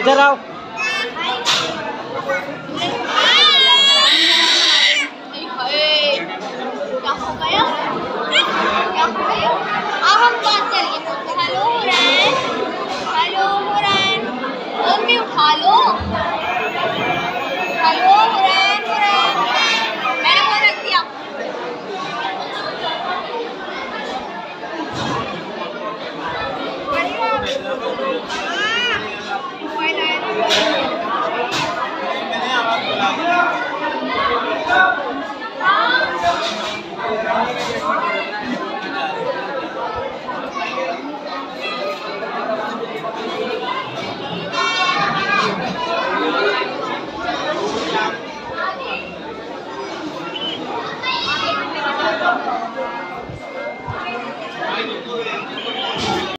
इधर आओ।